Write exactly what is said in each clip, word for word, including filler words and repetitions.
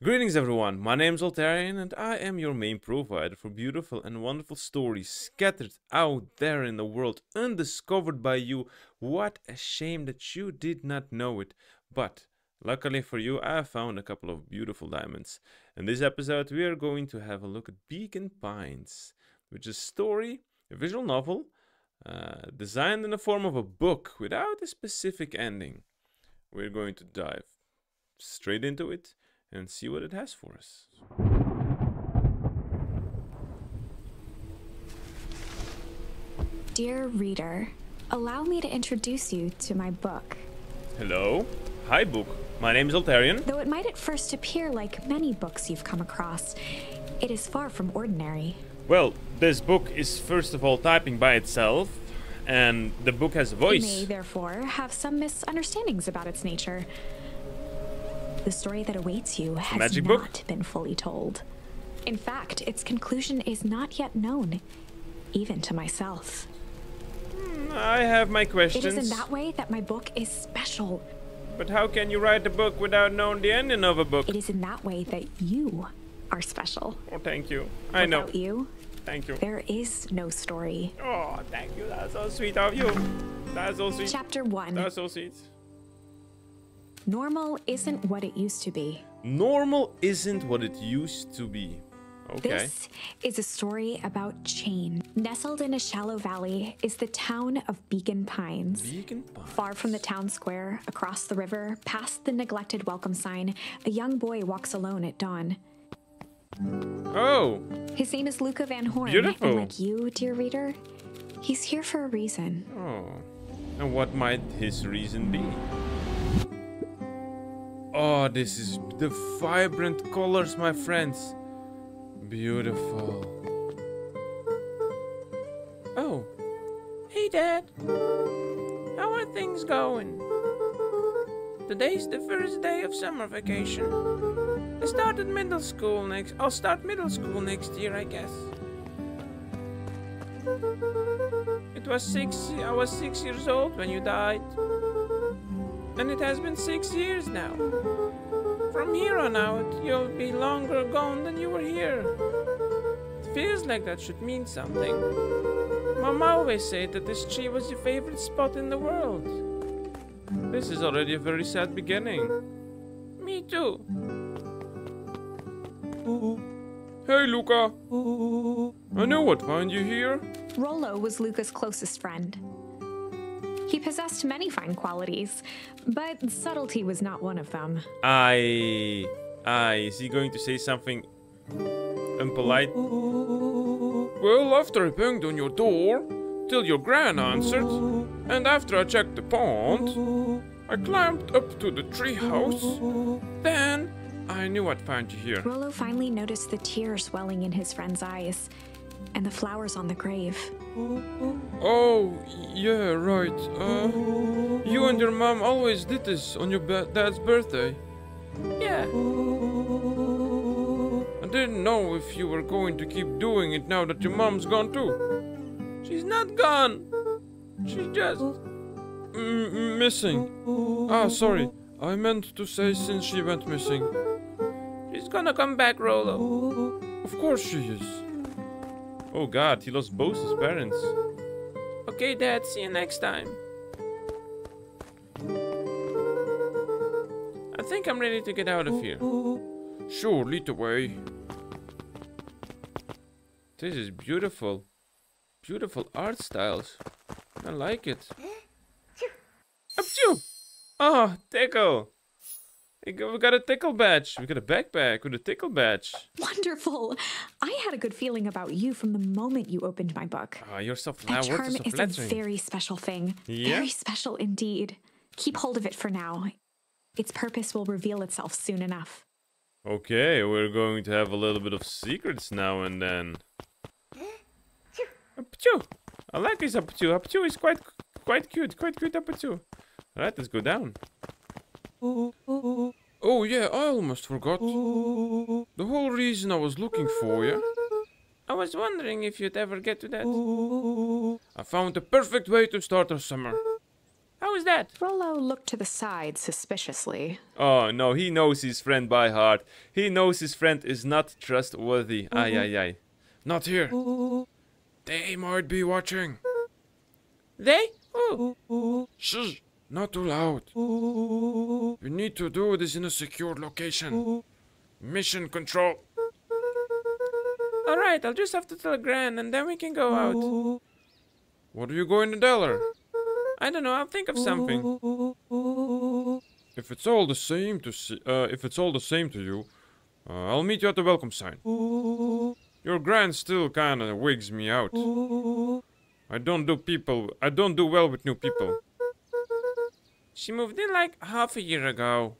Greetings everyone, my name is Altarian and I am your main provider for beautiful and wonderful stories scattered out there in the world, undiscovered by you. What a shame that you did not know it, but luckily for you I found a couple of beautiful diamonds. In this episode we are going to have a look at Beacon Pines, which is a story, a visual novel, uh, designed in the form of a book without a specific ending. We're going to dive straight into it and see what it has for us. Dear reader, allow me to introduce you to my book. Hello. Hi, book. My name is Altarian. Though it might at first appear like many books you've come across, it is far from ordinary. Well, this book is first of all typing by itself, and the book has a voice. You may, therefore, have some misunderstandings about its nature. The story that awaits you has Magic not book? been fully told. In fact, its conclusion is not yet known, even to myself. I have my questions. It is in that way that my book is special. But how can you write a book without knowing the ending of a book? It is in that way that you are special. Oh, thank you. I know. Without you, thank you, there is no story. Oh, thank you. That's so sweet of you. That's so sweet. Chapter one. That's so sweet. Normal isn't what it used to be. Normal isn't what it used to be. Okay. This is a story about change. Nestled in a shallow valley is the town of Beacon Pines. Beacon Pines. Far from the town square, across the river, past the neglected welcome sign, a young boy walks alone at dawn. Oh. His name is Luca Van Horn. Beautiful. And like you, dear reader, he's here for a reason. Oh. And what might his reason be? Oh, this is the vibrant colors, my friends. Beautiful. Oh. Hey, Dad. How are things going? Today's the first day of summer vacation. I started middle school next... I'll start middle school next year, I guess. It was six... I was six years old when you died. And it has been six years now. From here on out, you'll be longer gone than you were here. It feels like that should mean something. Mom always said that this tree was your favorite spot in the world. This is already a very sad beginning. Me too. Hey, Luca. I know what found you here. Rollo was Luca's closest friend. He possessed many fine qualities, but subtlety was not one of them. I... I... Is he going to say something impolite? Well, after I banged on your door, till your gran answered, and after I checked the pond, I climbed up to the treehouse. Then I knew I'd find you here. Rollo finally noticed the tears welling in his friend's eyes, and the flowers on the grave. Oh, yeah, right. Uh, you and your mom always did this on your dad's birthday. Yeah. I didn't know if you were going to keep doing it now that your mom's gone too. She's not gone. She's just... M missing. Ah, sorry. I meant to say since she went missing. She's gonna come back, Rollo. Of course she is. Oh God, he lost both his parents. Okay, Dad, see you next time. I think I'm ready to get out of here. Sure, lead the way. This is beautiful. Beautiful art styles. I like it. Achoo! Oh, tickle! We got a tickle badge. We got a backpack with a tickle badge. Wonderful. I had a good feeling about you from the moment you opened my book. Ah, uh, you're so flat. That charm is a very special thing. Yeah? Very special indeed. Keep hold of it for now. Its purpose will reveal itself soon enough. Okay, we're going to have a little bit of secrets now and then. Apachoo. I like this apachoo. Apachoo is quite, quite cute. Quite cute apachoo. All right, let's go down. Oh yeah, I almost forgot. The whole reason I was looking for you. I was wondering if you'd ever get to that. I found the perfect way to start our summer. How is that? Rollo looked to the side suspiciously. Oh no, he knows his friend by heart. He knows his friend is not trustworthy. Mm-hmm. Aye, aye, aye. Not here. Ooh. They might be watching. They? Ooh. Shh! Not too loud. Ooh. You need to do this in a secure location. Ooh. Mission control. Alright, I'll just have to tell Gran and then we can go out. Ooh. What are you going to tell her? I don't know, I'll think of something. If it's all the same to see, uh, if it's all the same to you, uh, I'll meet you at the welcome sign. Your Gran still kinda wigs me out. I don't do people, I don't do well with new people. She moved in like half a year ago.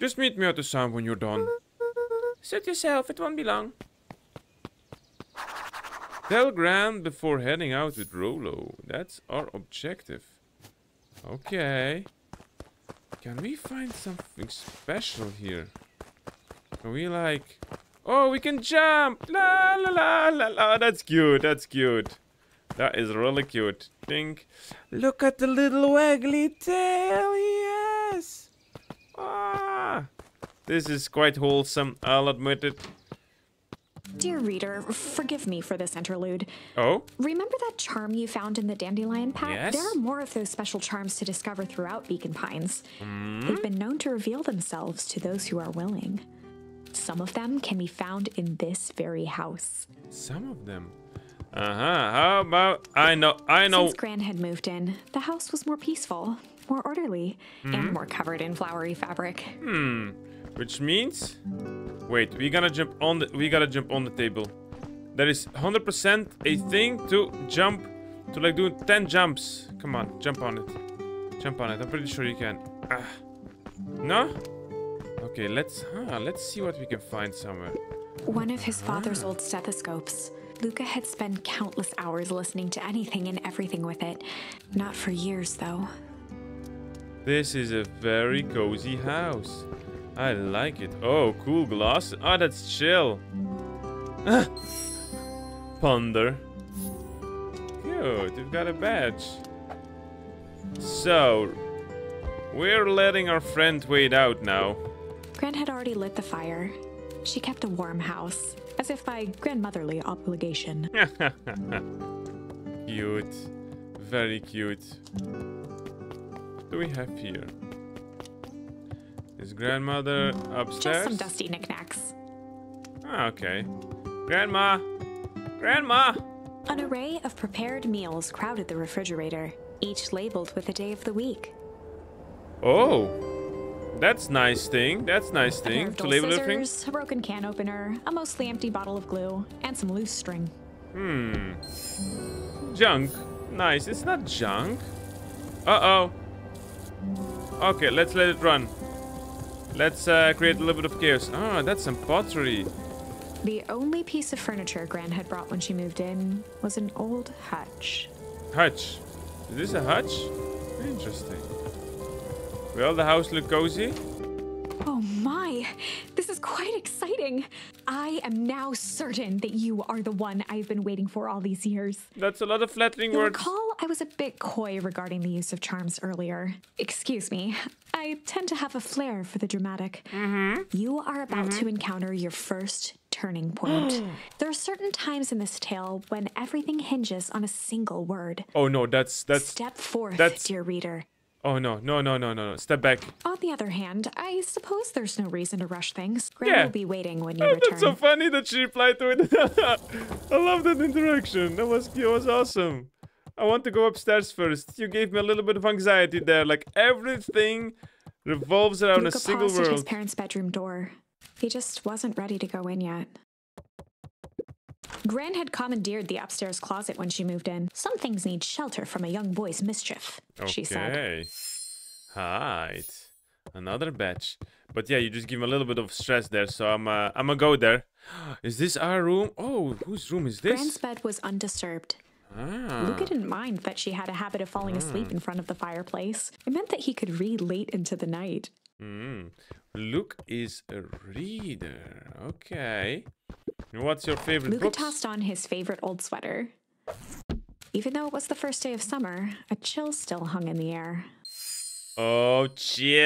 Just meet me at the sign when you're done. Suit yourself, it won't be long. Tell Gran before heading out with Rollo. That's our objective. Okay. Can we find something special here? Are we like... Oh, we can jump! La la la la la. That's cute, that's cute. That is really cute. Think. Look at the little waggly tail, yes! Ah! This is quite wholesome, I'll admit it. Dear reader, forgive me for this interlude. Oh? Remember that charm you found in the dandelion pack? Yes? There are more of those special charms to discover throughout Beacon Pines. Mm? They've been known to reveal themselves to those who are willing. Some of them can be found in this very house. Some of them? Uh-huh. How about... I know, I know... Since Gran had moved in, the house was more peaceful, more orderly, mm-hmm. and more covered in flowery fabric. Hmm. Which means... Wait, we gotta jump on the we gotta jump on the table. There is one hundred percent a thing to jump to like do ten jumps. Come on, jump on it. Jump on it. I'm pretty sure you can. Ah. No? Okay, let's huh, let's see what we can find somewhere. One of his father's ah. old stethoscopes. Luca had spent countless hours listening to anything and everything with it. Not for years though. This is a very cozy house. I like it. Oh, cool glass. Ah, that's chill. Ponder. Cute. We've got a badge. So, we're letting our friend wait out now. Gran had already lit the fire. She kept a warm house, as if by grandmotherly obligation. Cute. Very cute. What do we have here? Is grandmother upstairs? Just some dusty knickknacks. Ah, okay. Grandma! Grandma! An array of prepared meals crowded the refrigerator, each labeled with a day of the week. Oh! That's nice thing. That's nice thing. A pair of dull scissors, a broken can opener, a mostly empty bottle of glue, and some loose string. Hmm. Junk. Nice. It's not junk. Uh-oh. Okay, let's let it run. Let's uh, create a little bit of chaos. Ah, that's some pottery. The only piece of furniture Gran had brought when she moved in was an old hutch. Hutch? Is this a hutch? Interesting. Well, the house look cozy. Oh my, this is quite exciting. I am now certain that you are the one I've been waiting for all these years. That's a lot of flattering You'll words. Recall I was a bit coy regarding the use of charms earlier. Excuse me. I tend to have a flair for the dramatic. Mm-hmm. You are about mm-hmm. to encounter your first turning point. There are certain times in this tale when everything hinges on a single word. Oh no, that's... that's Step forth, that's... dear reader. Oh no, no, no, no, no, no. Step back. On the other hand, I suppose there's no reason to rush things. Gran yeah. will be waiting when you oh, return. That's so funny that she replied to it. I love that interaction. That was, that was awesome. I want to go upstairs first. You gave me a little bit of anxiety there. Like everything revolves around Luca a single paused world. At his parents' bedroom door. He just wasn't ready to go in yet. Gran had commandeered the upstairs closet when she moved in. Some things need shelter from a young boy's mischief, okay. she said. Okay. Right. Another batch. But yeah, you just give him a little bit of stress there, so I'm uh, I'm gonna go there. Is this our room? Oh, whose room is this? Gran's bed was undisturbed. Ah. Luca didn't mind that she had a habit of falling ah. asleep in front of the fireplace. It meant that he could read late into the night. Mm. Luke is a reader. Okay. What's your favorite book? Luca tossed on his favorite old sweater. Even though it was the first day of summer, a chill still hung in the air. Oh, chill.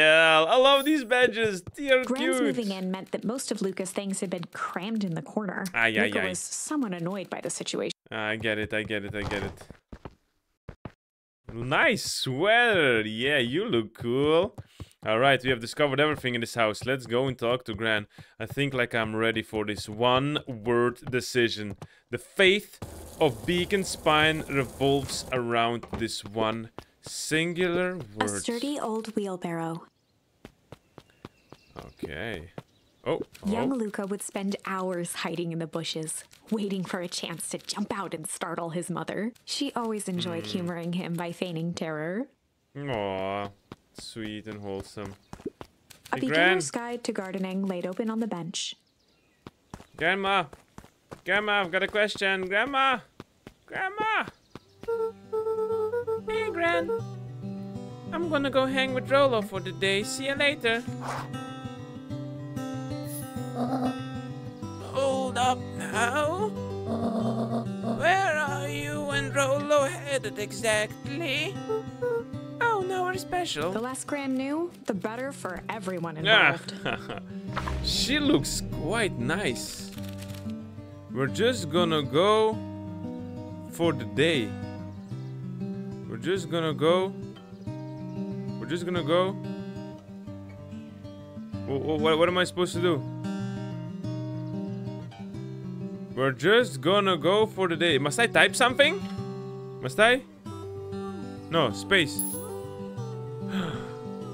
I love these badges. They are Gran's cute. Moving in meant that most of Luca's things had been crammed in the corner. Aye, Luca aye, aye. was somewhat annoyed by the situation. I get it. I get it. I get it. Nice sweater. Yeah, you look cool. All right. We have discovered everything in this house. Let's go and talk to Gran. I think like I'm ready for this one word decision. The faith of Beacon Pine revolves around this one singular word. A sturdy old wheelbarrow. Okay. Oh, oh. Young Luca would spend hours hiding in the bushes, waiting for a chance to jump out and startle his mother. She always enjoyed mm. humoring him by feigning terror. Aww, sweet and wholesome. A hey, beginner's Gran. guide to gardening laid open on the bench. Grandma! Grandma, I've got a question. Grandma! Grandma! Hey, Gran. I'm gonna go hang with Rollo for the day. See you later. Hold up now. Where are you and Rollo headed exactly? Oh, now we're special. The less Gran knew, the better for everyone involved. Yeah. She looks quite nice. We're just gonna go for the day. We're just gonna go. We're just gonna go. What, what, what am I supposed to do? We're just gonna go for the day. Must I type something? Must I? No, space.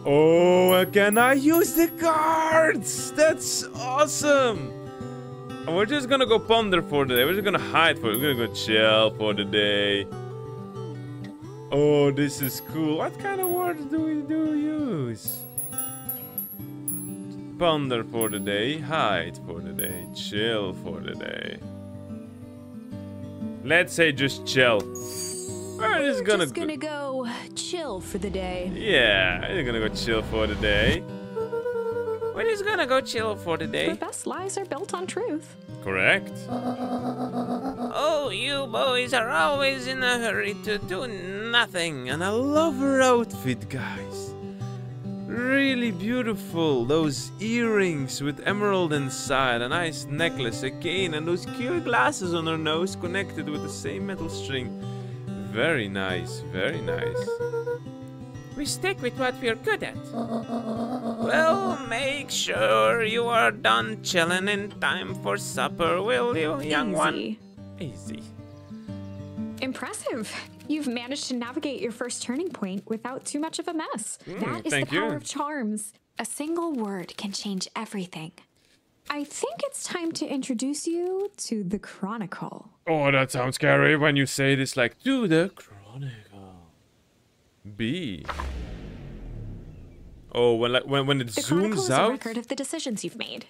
Oh, can I use the cards? That's awesome. We're just gonna go ponder for the day. We're just gonna hide for it. We're gonna go chill for the day. Oh, this is cool. What kind of words do we do use? Ponder for the day, hide for the day, chill for the day. Let's say just chill. We're just gonna, just gonna go, go chill for the day. Yeah, we're gonna go chill for the day. We're just gonna go chill for the day. The best lies are built on truth. Correct. Oh, you boys are always in a hurry to do nothing. And I love her outfit, guys. Really beautiful. Those earrings with emerald inside, a nice necklace, a cane, and those cute glasses on her nose connected with the same metal string. Very nice, very nice. We stick with what we're good at. Well, make sure you are done chilling in time for supper, will you, young Easy. one? Easy. Impressive. You've managed to navigate your first turning point without too much of a mess. Mm, that is the power you. of charms. A single word can change everything. I think it's time to introduce you to the Chronicle. Oh, that sounds scary when you say this like, to the Chronicle. B. Oh, when like when when it the zooms out. The record of the decisions you've made.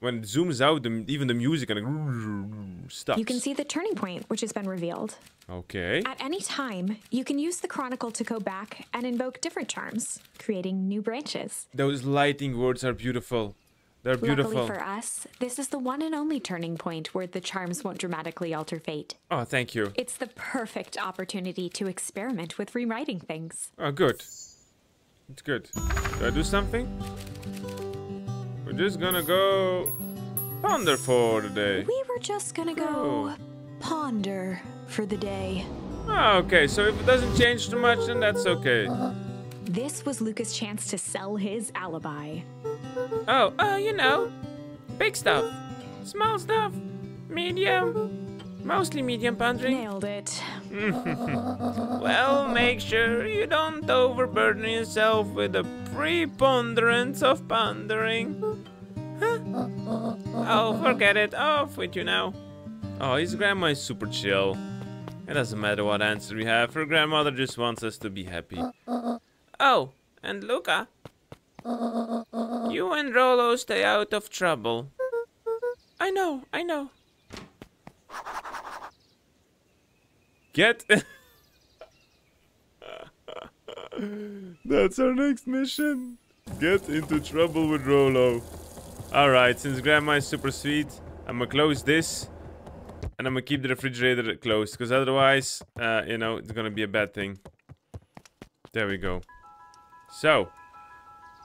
When it zooms out, the, even the music and like, stuff. You can see the turning point, which has been revealed. Okay. At any time, you can use the Chronicle to go back and invoke different charms, creating new branches. Those lighting words are beautiful. They're beautiful. Luckily for us, this is the one and only turning point where the charms won't dramatically alter fate. Oh, thank you. It's the perfect opportunity to experiment with rewriting things. Oh, good. It's good. Do I do something? We're just gonna go ponder for the day. We were just gonna go, go ponder for the day. Oh, okay, so if it doesn't change too much, then that's okay. This was Luca's chance to sell his alibi. Oh, uh, you know, big stuff, small stuff, medium, mostly medium pondering. Nailed it. Well, make sure you don't overburden yourself with the preponderance of pondering. Huh? Oh, forget it. Off with you now. Oh, his grandma is super chill. It doesn't matter what answer we have. Her grandmother just wants us to be happy. Oh, and Luca. You and Rollo stay out of trouble. I know, I know. Get. That's our next mission. Get into trouble with Rollo. Alright, since Grandma is super sweet, I'm gonna close this. And I'm gonna keep the refrigerator closed, because otherwise, uh, you know, it's gonna be a bad thing. There we go. So,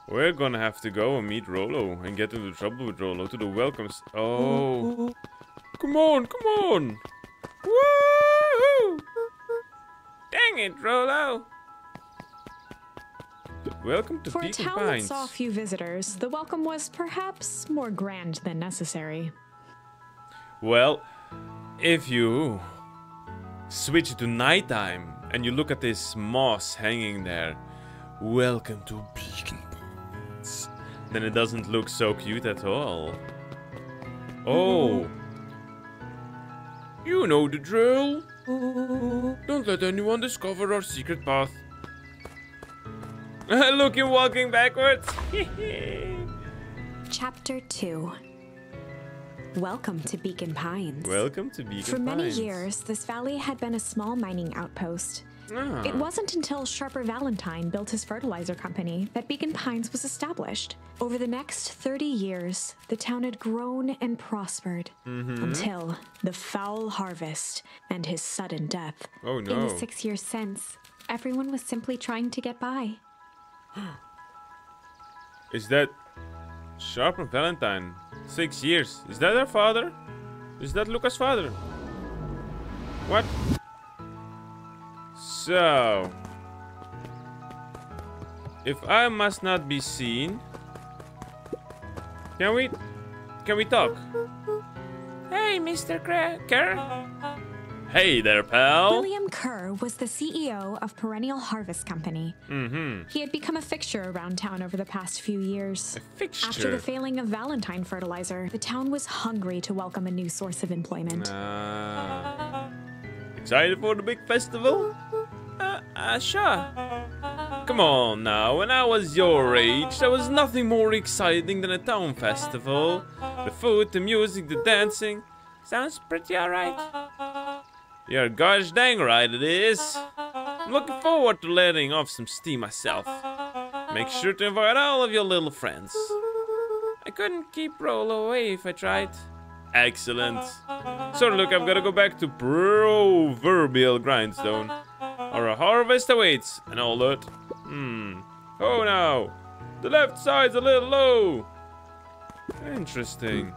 we're gonna have to go and meet Rollo and get into trouble with Rollo to the welcomes. Oh, come on, come on! Woo-hoo! Dang it, Rollo! Welcome to Beacon Pines. For a town that saw few visitors, the welcome was perhaps more grand than necessary. Well, if you switch to nighttime and you look at this moss hanging there, welcome to Beacon Pines, then it doesn't look so cute at all. Oh, you know the drill. Don't let anyone discover our secret path. Look, you're walking backwards. Chapter two. Welcome to Beacon Pines. Welcome to Beacon Pines. For many years, this valley had been a small mining outpost. Ah. It wasn't until Sharper Valentine built his fertilizer company that Beacon Pines was established. Over the next thirty years, the town had grown and prospered mm-hmm. until the foul harvest and his sudden death. Oh, no. In the six years since, everyone was simply trying to get by. Is that Sharper Valentine? Six years. Is that her father? Is that Luca's father? What? So, if I must not be seen, can we, can we talk? Hey, Mister Kerr. Hey there, pal. William Kerr was the C E O of Perennial Harvest Company. Mm-hmm. He had become a fixture around town over the past few years. A fixture? After the failing of Valentine Fertilizer, the town was hungry to welcome a new source of employment. Uh, excited for the big festival? Uh, uh, sure. Come on now, when I was your age, there was nothing more exciting than a town festival. The food, the music, the dancing. Sounds pretty alright. You're gosh dang right it is. I'm looking forward to letting off some steam myself. Make sure to invite all of your little friends. I couldn't keep Rollo away if I tried. Excellent. So look, I've got to go back to proverbial grindstone. Or a harvest awaits and all that. Hmm. Oh no. The left side's a little low. Interesting.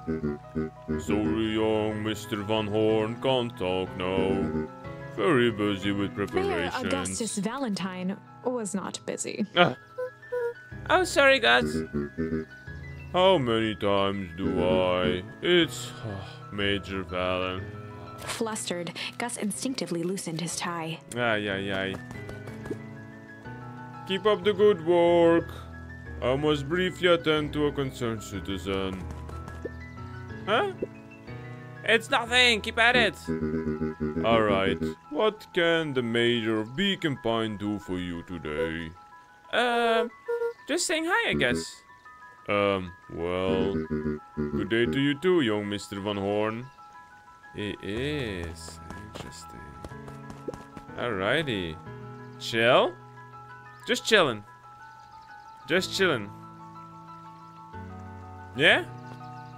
Sorry, young Mister Van Horn can't talk now. Very busy with preparations. Mayor Augustus Valentine was not busy. Ah. Oh, sorry, guys. How many times do I? It's oh, Major Valen. Flustered, Gus instinctively loosened his tie. Aye, aye, aye. Keep up the good work. I must briefly attend to a concerned citizen. Huh? It's nothing! Keep at it! Alright, what can the mayor of Beacon Pine do for you today? Um, just saying hi, I guess. Um, well, good day to you too, young Mister Van Horn. It is interesting. Alrighty. Chill? Just chillin'. Just chillin'. Yeah?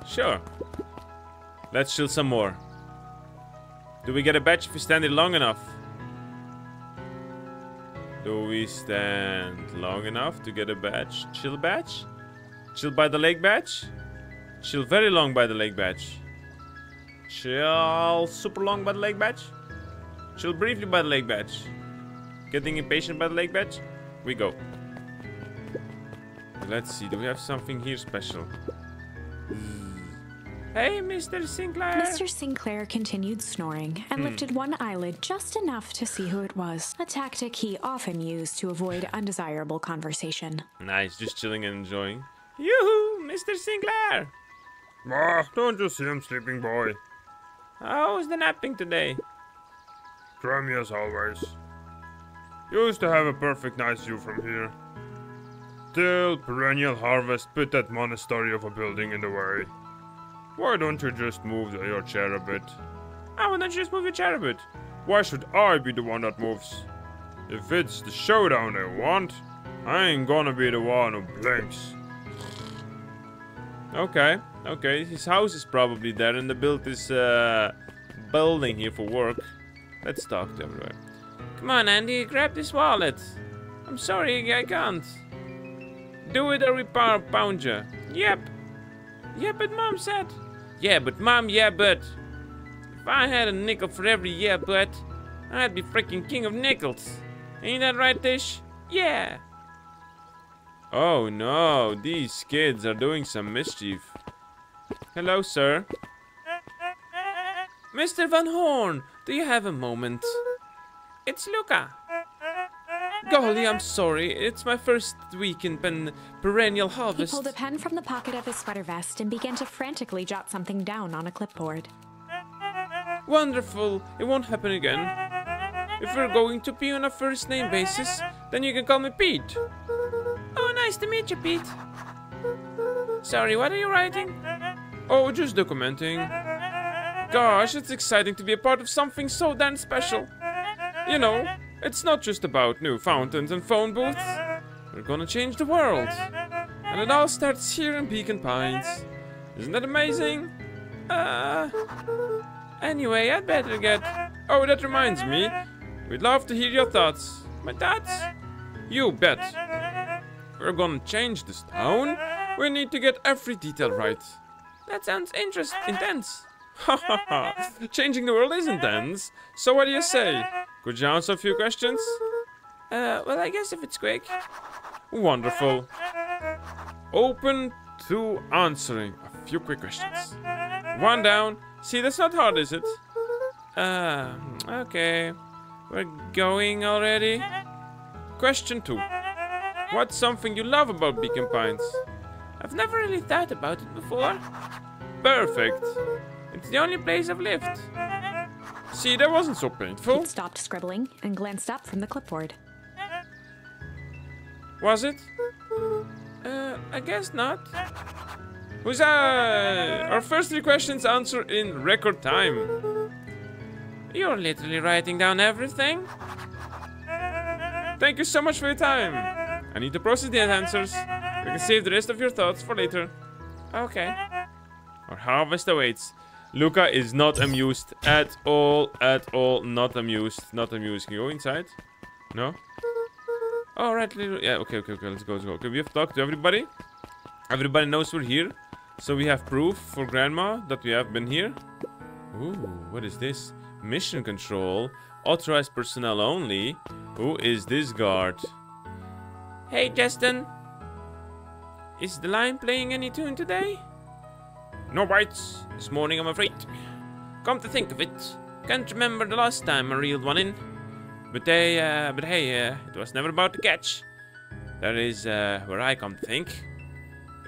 Sure. Let's chill some more. Do we get a badge if we stand it long enough? Do we stand long enough to get a badge? Chill badge? Chill by the lake badge? Chill very long by the lake badge? Chill super long by the lake badge? Chill briefly by the lake badge? Getting impatient by the lake badge? We go. Let's see, do we have something here special? Hey, Mister Sinclair! Mister Sinclair continued snoring and hmm. lifted one eyelid just enough to see who it was. A tactic he often used to avoid undesirable conversation. Nice, just chilling and enjoying. Yoo-hoo, Mister Sinclair! Ah, don't you see him sleeping, boy? How was the napping today? Crummy as always. Used to have a perfect nice view from here. Till Perennial Harvest put that monastery of a building in the way. Why don't you just move your chair a bit? I wouldn't just move your chair a bit. Why should I be the one that moves? If it's the showdown they want, I ain't gonna be the one who blinks. Okay, okay, his house is probably there and the build is uh, building here for work. Let's talk to everyone. Come on, Andy, grab this wallet. I'm sorry, I can't. Do it or we pound you. Yep. Yeah, but Mom said. Yeah, but Mom, yeah, but. If I had a nickel for every yeah, but, I'd be freaking king of nickels. Ain't that right, Tish? Yeah. Oh no, these kids are doing some mischief. Hello, sir. Mister Van Horn, do you have a moment? It's Luca. Golly, I'm sorry. It's my first week in pen Perennial Harvest. He pulled a pen from the pocket of his sweater vest and began to frantically jot something down on a clipboard. Wonderful. It won't happen again. If we're going to be on a first-name basis, then you can call me Pete. Oh, nice to meet you, Pete. Sorry, what are you writing? Oh, just documenting. Gosh, it's exciting to be a part of something so darn special. You know, it's not just about new fountains and phone booths. We're gonna change the world. And it all starts here in Beacon Pines. Isn't that amazing? Uh... Anyway, I'd better get... Oh, that reminds me. We'd love to hear your thoughts. My thoughts? You bet. We're gonna change this town. We need to get every detail right. That sounds interest intense. Ha ha ha. Changing the world is intense. So what do you say? Could you answer a few questions? Uh, well, I guess if it's quick. Wonderful. Open to answering a few quick questions. One down. See, that's not hard, is it? Uh, okay. We're going already. Question two. What's something you love about Beacon Pines? I've never really thought about it before. Perfect. It's the only place I've lived. See, that wasn't so painful. He stopped scribbling and glanced up from the clipboard. Was it? Uh, I guess not. Huzzah! Our first three questions answer in record time. You're literally writing down everything. Thank you so much for your time. I need to process the answers. You can save the rest of your thoughts for later. Okay. Our harvest awaits. Luca is not amused at all, at all. Not amused, not amused. Can you go inside? No? Alright, little. Yeah, okay, okay, okay. Let's go, let's go. Okay, we have talked to everybody. Everybody knows we're here. So we have proof for Grandma that we have been here. Ooh, what is this? Mission control. Authorized personnel only. Who is this guard? Hey, Justin. Is the lion playing any tune today? No bites this morning, I'm afraid. Come to think of it, can't remember the last time I reeled one in. But they, uh, but hey, uh, it was never about to catch. That is uh, where I come to think.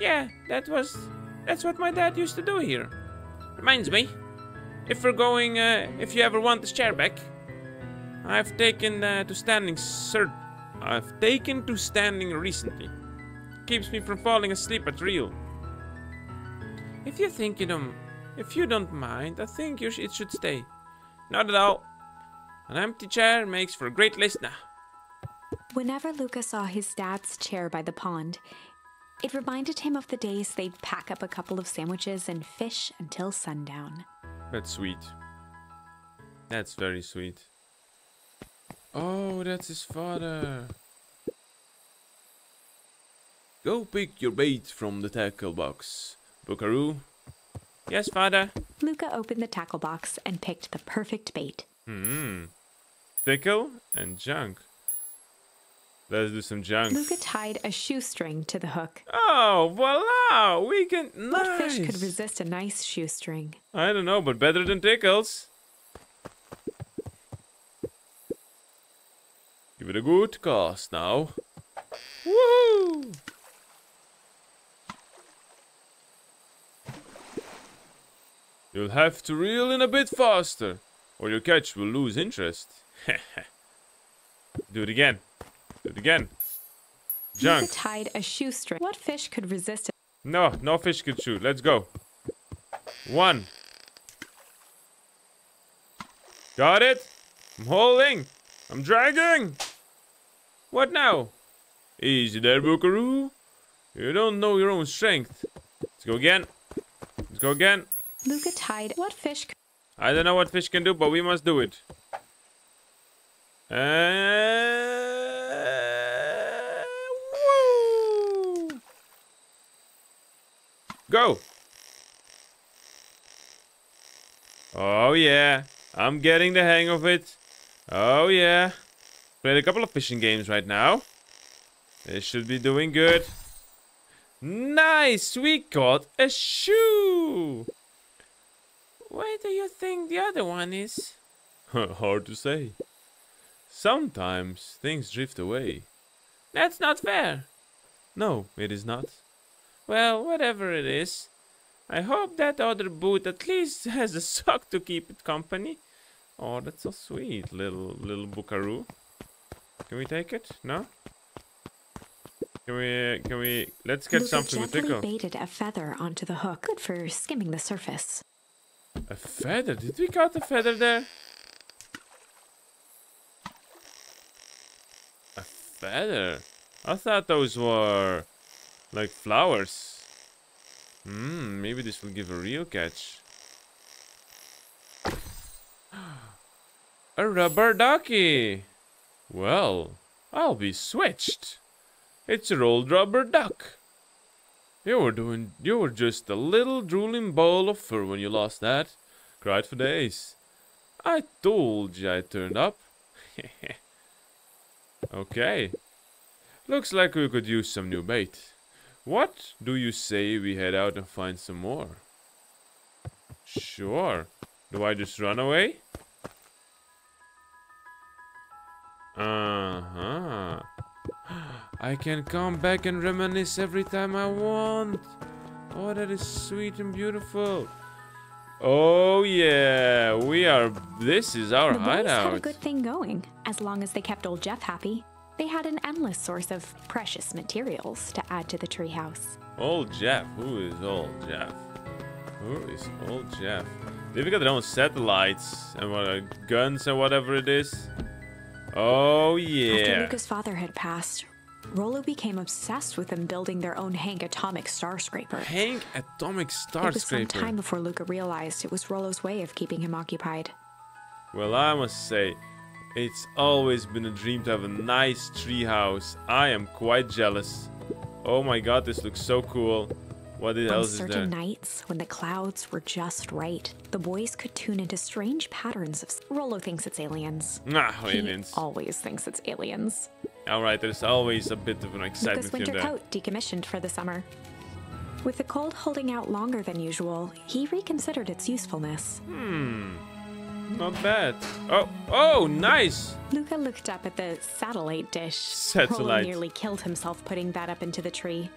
Yeah, that was... That's what my dad used to do here. Reminds me. If we're going... Uh, if you ever want this chair back. I've taken uh, to standing... Sir, I've taken to standing recently. Keeps me from falling asleep at reel. If you think you don't... If you don't mind, I think you sh it should stay. Not at all. An empty chair makes for a great listener. Whenever Luca saw his dad's chair by the pond... It reminded him of the days they'd pack up a couple of sandwiches and fish until sundown. That's sweet. That's very sweet. Oh, that's his father. Go pick your bait from the tackle box, Buckaroo. Yes, Father. Luca opened the tackle box and picked the perfect bait. Hmm. Tickle and junk. Let's do some junk. Luca tied a shoestring to the hook. Oh, voila! We can... Nice! What fish could resist a nice shoestring? I don't know, but better than tickles. Give it a good cast now. Woohoo! You'll have to reel in a bit faster, or your catch will lose interest. Do it again. Again, junk. Luca tied a shoestring. What fish could resist it? No, no fish could shoot. Let's go. One. Got it. I'm holding. I'm dragging. What now? Easy there, Buckaroo. You don't know your own strength. Let's go again. Let's go again. Luca tied. What fish? Could... I don't know what fish can do, but we must do it. Uh, woo! Go! Oh yeah, I'm getting the hang of it. Oh yeah. Played a couple of fishing games right now. They should be doing good. Nice! We caught a shoe! Where do you think the other one is? Hard to say. Sometimes things drift away. That's not fair. No, it is not. Well, whatever it is, I hope that other boot at least has a sock to keep it company. Oh, that's so sweet, little little buckaroo. Can we take it? No? Can we, can we, let's get Luca something to tickle. Baited a feather onto the hook. Good for skimming the surface. A feather? Did we catch a feather there? A feather? I thought those were like flowers. Hmm, maybe this will give a real catch. A rubber ducky! Well, I'll be switched. It's your old rubber duck. You were doing, you were just a little drooling ball of fur when you lost that. Cried for days. I told you I turned up. Okay. Looks like we could use some new bait. What do you say we head out and find some more? Sure. Do I just run away? Uh-huh. I can come back and reminisce every time I want. Oh, that is sweet and beautiful. Oh yeah, we are. This is our the hideout. The boys had a good thing going. As long as they kept old Jeff happy, they had an endless source of precious materials to add to the treehouse. Old Jeff, who is old Jeff? Who is old Jeff? They've got their own satellites and what, uh, guns and whatever it is. Oh yeah. After Luca's father had passed, Rollo became obsessed with them building their own Hank Atomic Starscraper. Hank Atomic Starscraper. It was some time before Luca realized it was Rollo's way of keeping him occupied. Well, I must say, it's always been a dream to have a nice treehouse. I am quite jealous. Oh my god, this looks so cool. What else is there? On certain nights, when the clouds were just right, the boys could tune into strange patterns of... Rollo thinks it's aliens. Nah, aliens. He always thinks it's aliens. Alright, there's always a bit of an excitement in there. Luca's winter coat decommissioned for the summer. With the cold holding out longer than usual, he reconsidered its usefulness. Hmm. Not bad. Oh, oh, nice! Luca looked up at the satellite dish. Satellite. Rollo nearly killed himself putting that up into the tree.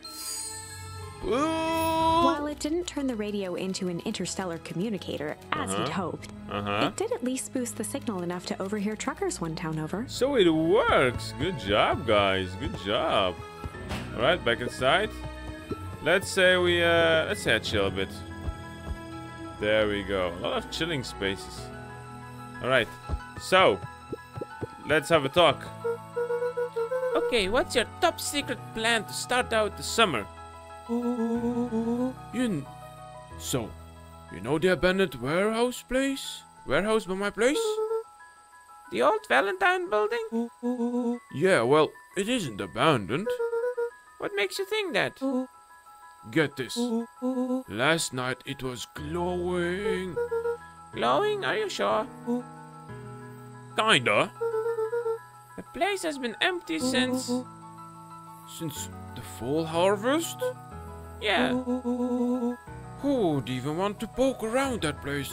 Ooh. While it didn't turn the radio into an interstellar communicator, as uh-huh. he'd hoped, uh-huh. it did at least boost the signal enough to overhear truckers one town over. So it works! Good job, guys. Good job. Alright, back inside. Let's say we, uh, let's say I chill a bit. There we go. A lot of chilling spaces. Alright, so, let's have a talk. Okay, what's your top secret plan to start out the summer? You so, you know the abandoned warehouse place? Warehouse by my place? The old Valentine building? Yeah, well, it isn't abandoned. What makes you think that? Get this. Last night it was glowing. Glowing? Are you sure? Kinda. The place has been empty since... Since the fall harvest? Yeah. Who would even want to poke around that place?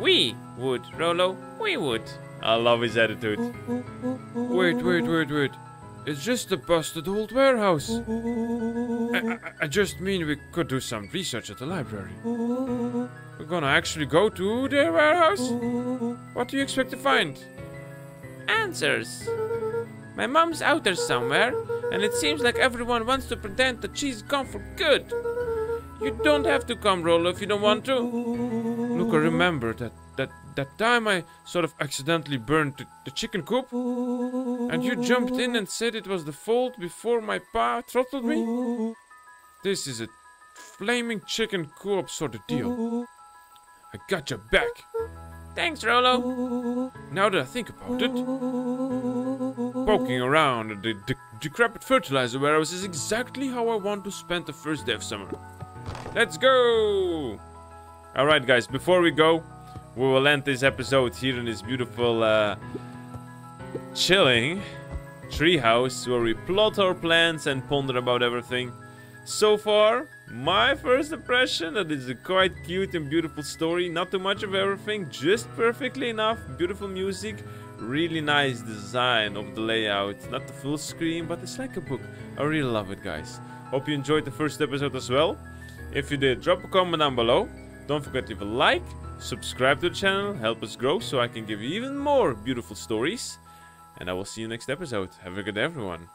We would, Rollo. We would. I love his attitude. Wait, wait, wait, wait. It's just a busted old warehouse. I, I, I just mean we could do some research at the library. We're gonna actually go to the warehouse? What do you expect to find? Answers. My mom's out there somewhere, and it seems like everyone wants to pretend that she's gone for good. You don't have to come, Rollo, if you don't want to. Luca, remember that, that, that time I sort of accidentally burned the, the chicken coop? And you jumped in and said it was the fault before my pa throttled me? This is a flaming chicken coop sort of deal. I I got your back. Thanks, Rollo. Now that I think about it, poking around at the de decrepit fertilizer warehouse is exactly how I want to spend the first day of summer. Let's go! Alright guys, before we go, we will end this episode here in this beautiful uh, chilling treehouse where we plot our plans and ponder about everything. So far, my first impression, that is a quite cute and beautiful story. Not too much of everything, just perfectly enough. Beautiful music, really nice design of the layout. Not the full screen, but it's like a book. I really love it, guys. Hope you enjoyed the first episode as well. If you did, drop a comment down below. Don't forget to leave a like, subscribe to the channel, help us grow so I can give you even more beautiful stories. And I will see you next episode. Have a good day, everyone.